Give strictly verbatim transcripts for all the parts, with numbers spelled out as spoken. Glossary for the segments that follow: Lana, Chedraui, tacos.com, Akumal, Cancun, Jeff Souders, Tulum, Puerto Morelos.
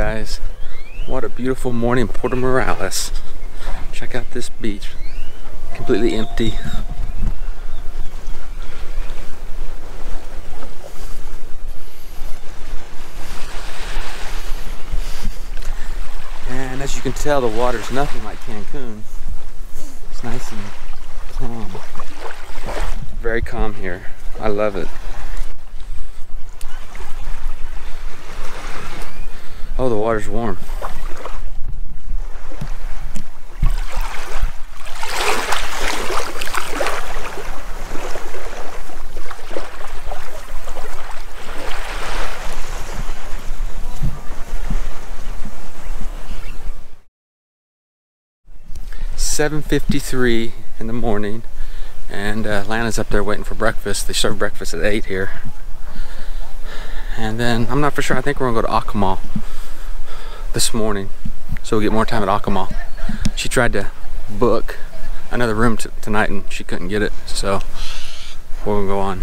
guys. What a beautiful morning in Puerto Morelos. Check out this beach. Completely empty. And as you can tell, the water's nothing like Cancun. It's nice and calm. Very calm here. I love it. Oh, the water's warm. seven fifty-three in the morning, and uh, Lana's up there waiting for breakfast. They serve breakfast at eight here. And then, I'm not for sure, I think we're gonna go to Akumal this morning, so we'll get more time at Akumal. She tried to book another room t tonight and she couldn't get it, so we're gonna go on.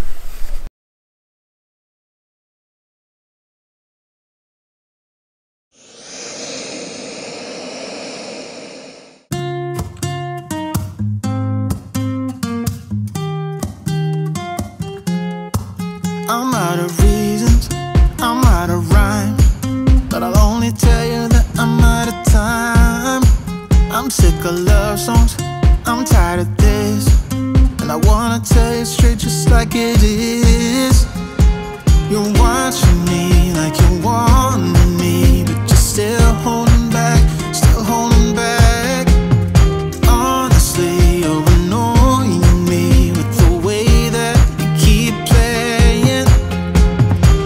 I'm out of reasons, I'm out of rhyme, but I'll only tell you that I'm out of time. I'm sick of love songs, I'm tired of this, and I wanna tell you straight just like it is. You're watching me like you wanted me, but you're still holding back, still holding back. Honestly, you're annoying me with the way that you keep playing.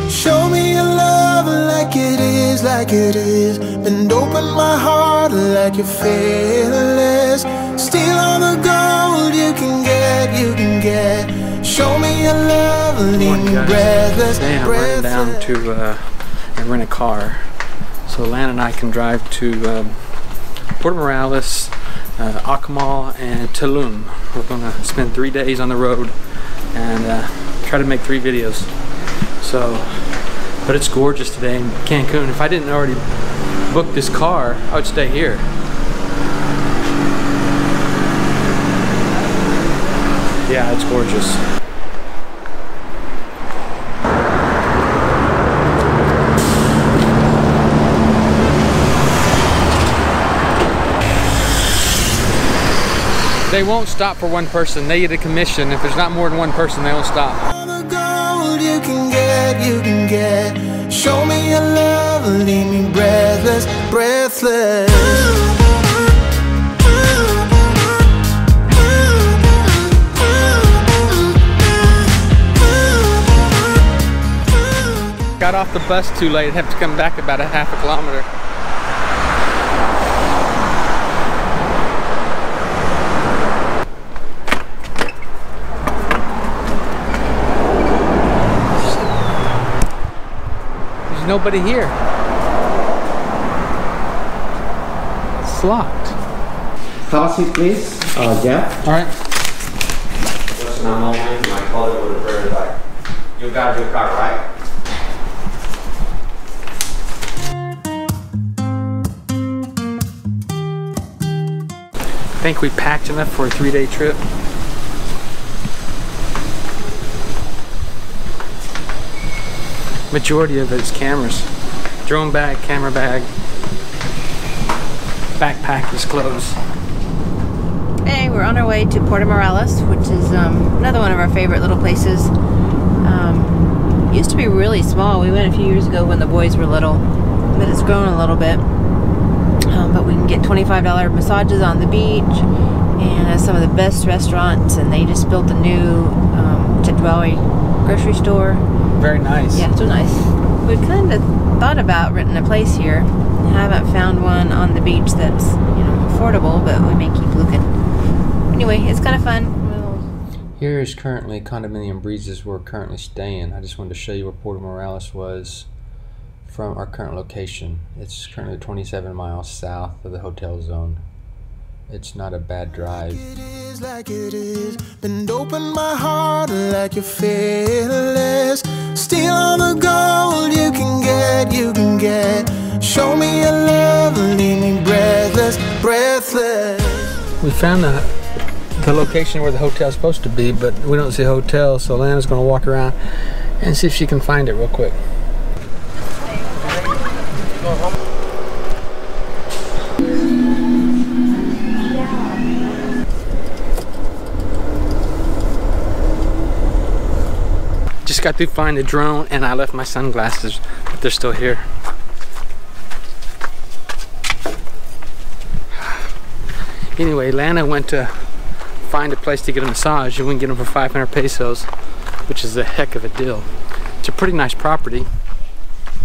Show me your love like it is, like it is, and open my heart like you're fearless. Steal all the gold you can get, you can get. Show me your love, leave me breathless. Today I'm running down to uh, and rent a car, so Lana and I can drive to um, Puerto Morelos, uh, Akumal, and Tulum. We're gonna spend three days on the road and uh, try to make three videos. So. But it's gorgeous today in Cancun. If I didn't already book this car, I would stay here. Yeah, it's gorgeous. They won't stop for one person. They get a commission. If there's not more than one person, they won't stop. You can get, you can get. Show me your love, leave me breathless, breathless. Got off the bus too late and have to come back about a half a kilometer. Nobody here. It's locked. Coffee, please. Uh, yeah. All right. Listen, I'm only my colleague would have heard like you got your car, right? I think we packed enough for a three-day trip. Majority of it's cameras. Drone bag, camera bag, backpack is clothes. Hey, we're on our way to Puerto Morelos, which is um, another one of our favorite little places. Um, used to be really small. We went a few years ago when the boys were little, but it's grown a little bit. Um, but we can get twenty-five dollar massages on the beach, and has some of the best restaurants, and they just built a new um, Chedraui grocery store. Very nice. Yeah, so nice. We kind of thought about renting a place here. I haven't found one on the beach that's, you know, affordable, but we may keep looking. Anyway, it's kind of fun. We'll... Here is currently Condominium Breezes where we're currently staying. I just wanted to show you where Puerto Morelos was from our current location. It's currently twenty-seven miles south of the hotel zone. It's not a bad drive. It is like it is. Then open my heart like you're fearless. Steal all the gold you can get, you can get. Show me your love, leave me breathless, breathless. We found the, the location where the hotel's supposed to be, but we don't see a hotel, so Lana's gonna walk around and see if she can find it real quick. Just got to find a drone, and I left my sunglasses, but they're still here. Anyway, Lana went to find a place to get a massage. You wouldn't get them for five hundred pesos, which is a heck of a deal. It's a pretty nice property.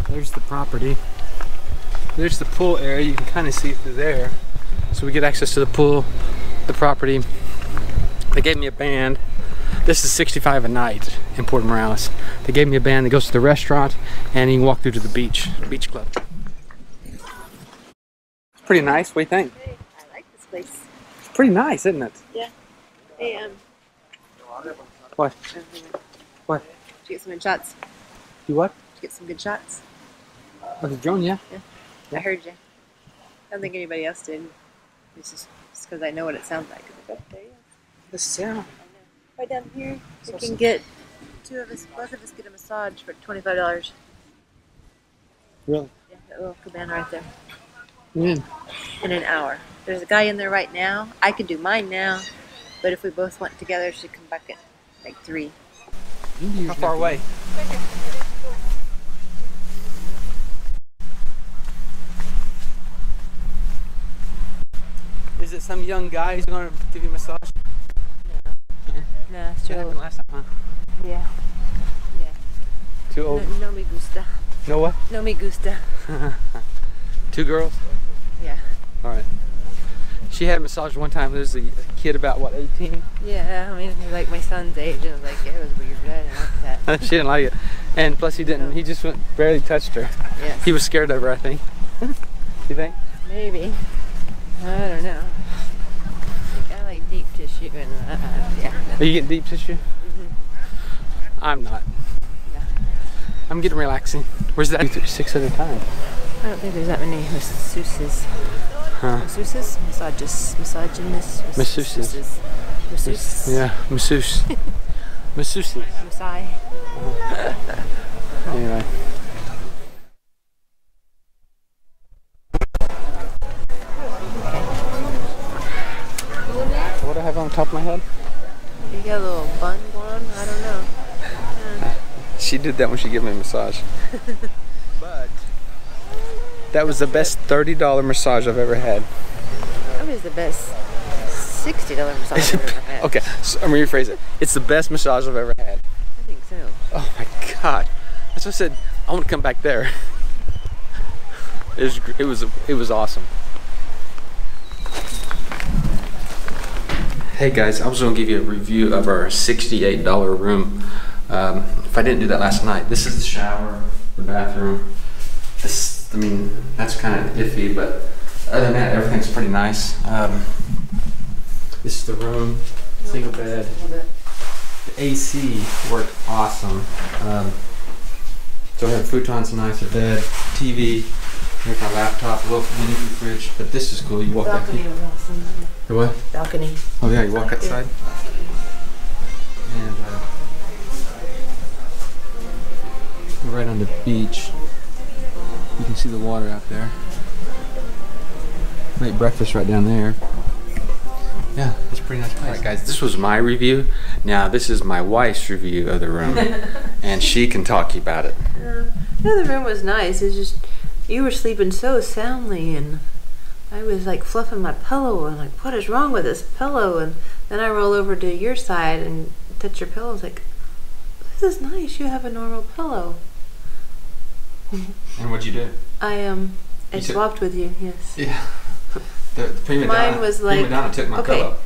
There's the property. There's the pool area. You can kind of see through there. So we get access to the pool, the property. They gave me a band. This is sixty-five a night in Puerto Morelos. They gave me a band that goes to the restaurant, and you can walk through to the beach, beach club. It's pretty nice. What do you think? Hey, I like this place. It's pretty nice, isn't it? Yeah. Hey, um. What? What? Did you get some good shots? You what? Did you get some good shots? With the drone, yeah? Yeah. Yeah. I heard you. I don't think anybody else did. It's just because I know what it sounds like. Like, oh, there you go. The sound. Right down here, you can get two of us, both of us get a massage for twenty-five dollars. Really? Yeah, that little cabana right there. When? In an hour. There's a guy in there right now. I could do mine now, but if we both went together, she can bucket like three. How far away? Is it some young guy who's going to give you a massage? No, it's too old. Last time, huh? Yeah. Yeah. Too old? No, no me gusta. No what? No me gusta. Two girls? Yeah. Alright. She had a massage one time. There was a kid about, what, eighteen? Yeah, I mean, he was like my son's age. And I was like, yeah, it was weird. I didn't like that. She didn't like it. And plus he didn't. No. He just went, barely touched her. Yeah. He was scared of her, I think. You think? Maybe. I don't know. Deep tissue and uh, yeah. Are you getting deep tissue? Mm-hmm. I'm not. Yeah. I'm getting relaxing. Where's that? Six at a time. I don't think there's that many masseuses. Huh? Masseuses? Massages? Misogynists? Masseuses. Masseuse. Yeah, masseuse. Masseuses. Masai. Uh-huh. Anyway. Top of my head? You got a little bun going on? I don't know. Yeah. She did that when she gave me a massage. But that was the best thirty dollar massage I've ever had. That was the best sixty dollar massage I've ever had. Okay, so I'm going to rephrase it. It's the best massage I've ever had. I think so. Oh my God. That's what I said. I want to come back there. It was, it was, it was awesome. Hey guys, I was going to give you a review of our sixty-eight dollar room. Um, if I didn't do that last night, this is the shower, the bathroom. This, I mean, that's kind of iffy, but other than that, everything's pretty nice. Um, this is the room, single bed. The A C worked awesome. Um, so I have futons, nice, a bed, T V. Here's my laptop, a little mini fridge, but this is cool. You walk back here. The what? Balcony. Oh yeah, you walk outside. Yeah. And uh, right on the beach. You can see the water out there. Late breakfast right down there. Yeah, it's a pretty nice place. Alright guys, this was my review. Now this is my wife's review of the room. And she can talk to you about it. Yeah. No, the room was nice. It's just you were sleeping so soundly, and I was like fluffing my pillow, and like, what is wrong with this pillow? And then I roll over to your side and touch your pillow. I was like, this is nice. You have a normal pillow. And what'd you do? I um, I swapped with you. Yes. Yeah. The, the prima donna. Mine was like, prima donna took my okay. Pillow.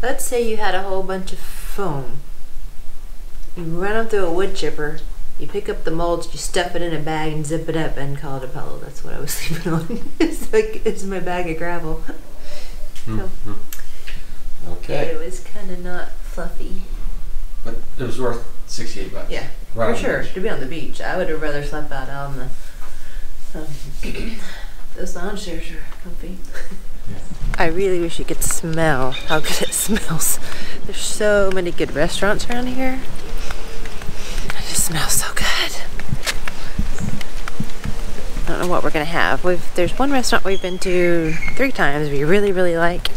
Let's say you had a whole bunch of foam. You run up through a wood chipper. You pick up the molds, you stuff it in a bag and zip it up and call it a pillow. That's what I was sleeping on. It's like, it's my bag of gravel. So, mm-hmm. Okay. It was kind of not fluffy. But it was worth sixty-eight bucks. Yeah, right, for sure. To be on the beach. I would have rather slept out on the Um, those lounge chairs are comfy. I really wish you could smell how good it smells. There's so many good restaurants around here. It just smells so good. I don't know what we're gonna have. We've, there's one restaurant we've been to three times we really, really like.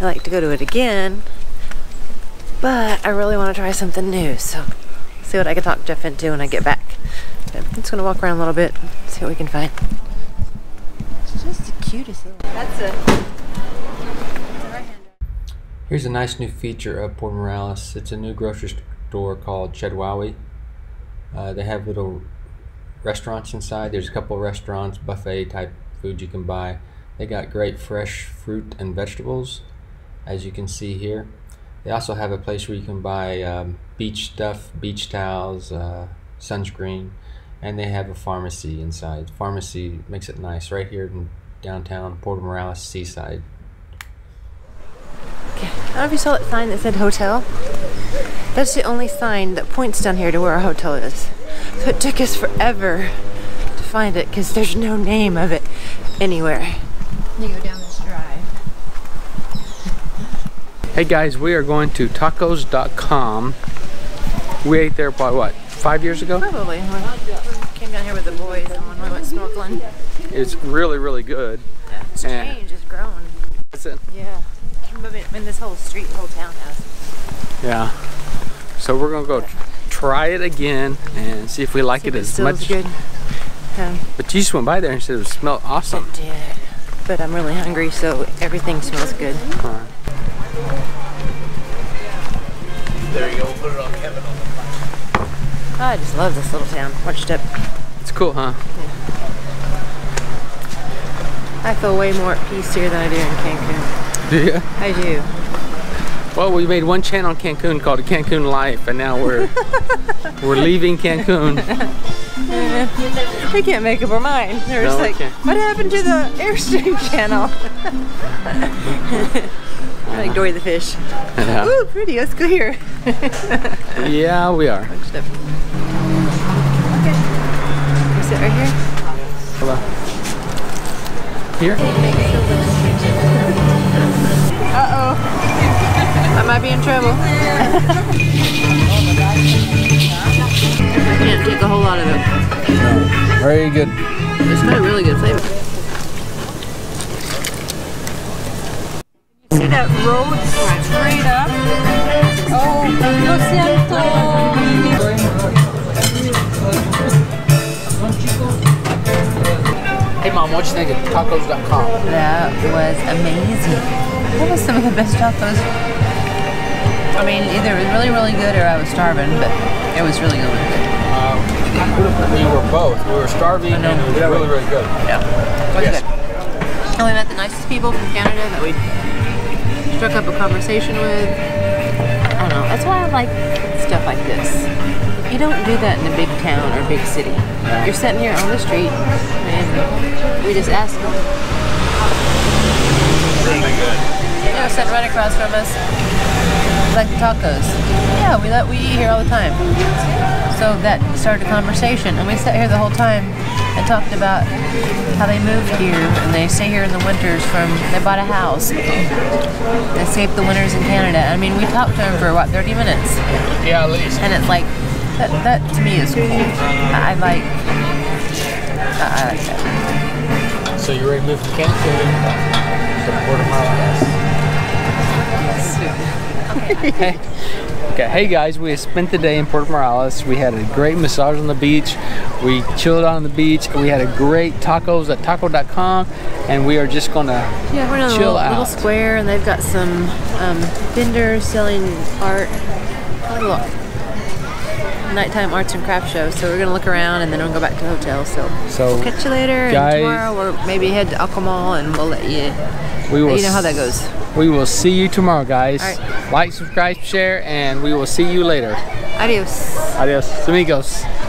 I'd like to go to it again, but I really want to try something new, so see what I can talk Jeff into when I get back. But I'm just gonna walk around a little bit, see what we can find. It's just the cutest little... That's it. Right hand. Here's a nice new feature of Puerto Morelos. It's a new grocery store called Chedraui. Uh, they have little restaurants inside. There's a couple of restaurants, buffet type food you can buy. They got great fresh fruit and vegetables, as you can see here. They also have a place where you can buy um, beach stuff, beach towels, uh, sunscreen, and they have a pharmacy inside. The pharmacy makes it nice right here in downtown Puerto Morelos Seaside. Okay. I don't know if you saw that sign that said hotel. That's the only sign that points down here to where our hotel is. So it took us forever to find it because there's no name of it anywhere. You go down this drive. Hey guys, we are going to tacos dot com. We ate there probably what, five years ago? Probably. We came down here with the boys and when we went snorkeling. It's really, really good. Yeah, it's and changed, it's grown. Is it? Yeah. I mean, this whole street, whole town has. Yeah. So we're gonna go try it again and see if we like see it as it much. Good. Um, but you just went by there and said it smelled awesome. It did. But I'm really hungry, so everything smells good. All right. There you go. Put it on Kevin on the platform. I just love this little town. Watch it up. It's cool, huh? Yeah. I feel way more at peace here than I do in Cancun. Do you? I do. Well, we made one channel on Cancun called Cancun Life, and now we're we're leaving Cancun. We can't make up our mind. We're no, just like, what happened to the Airstream channel? We're like Dory the Fish. Yeah. Ooh, pretty. Let's go here. Yeah, we are. Okay. Is it right here? Hello. Here? Uh-oh. I might be in trouble. I can't take a whole lot of it. Very good. It's got a really good flavor. You see that road straight up? Oh, lo siento. Hey mom, what you think of tacos dot com? That was amazing. That was some of the best tacos. I mean, either it was really, really good or I was starving, but it was really, really good. Um, we were both. We were starving and it was yeah, really, really good. Yeah. It was yes. good. And we met the nicest people from Canada that we struck up a conversation with. I don't know. That's why I like stuff like this. You don't do that in a big town or a big city. Yeah. You're sitting here on the street and we just asked them. Really good. They were sitting right across from us. Like tacos. Yeah, we let we eat here all the time. So that started a conversation, and we sat here the whole time and talked about how they moved here and they stay here in the winters. From they bought a house, they escaped the winters in Canada. I mean, we talked to them for what thirty minutes. Yeah, at least. And it's like that. That to me is cool. I, I like. I, I like that. So you already moved to Cancun, to Puerto Morelos. Yes. Hey. Okay, hey guys, we spent the day in Puerto Morelos. We had a great massage on the beach. We chilled on the beach. We had a great tacos at taco dot com, and we are just gonna yeah, we're in a chill little, out. Little square, and they've got some um, vendors selling art, oh, nighttime arts and craft show. So we're gonna look around, and then we'll go back to the hotel. So, so we'll catch you later, guys, and tomorrow, or maybe head to Akumal, and we'll let you. We will. You know how that goes. We will see you tomorrow, guys. Right. Like, subscribe, share, and we will see you later. Adios. Adios, amigos.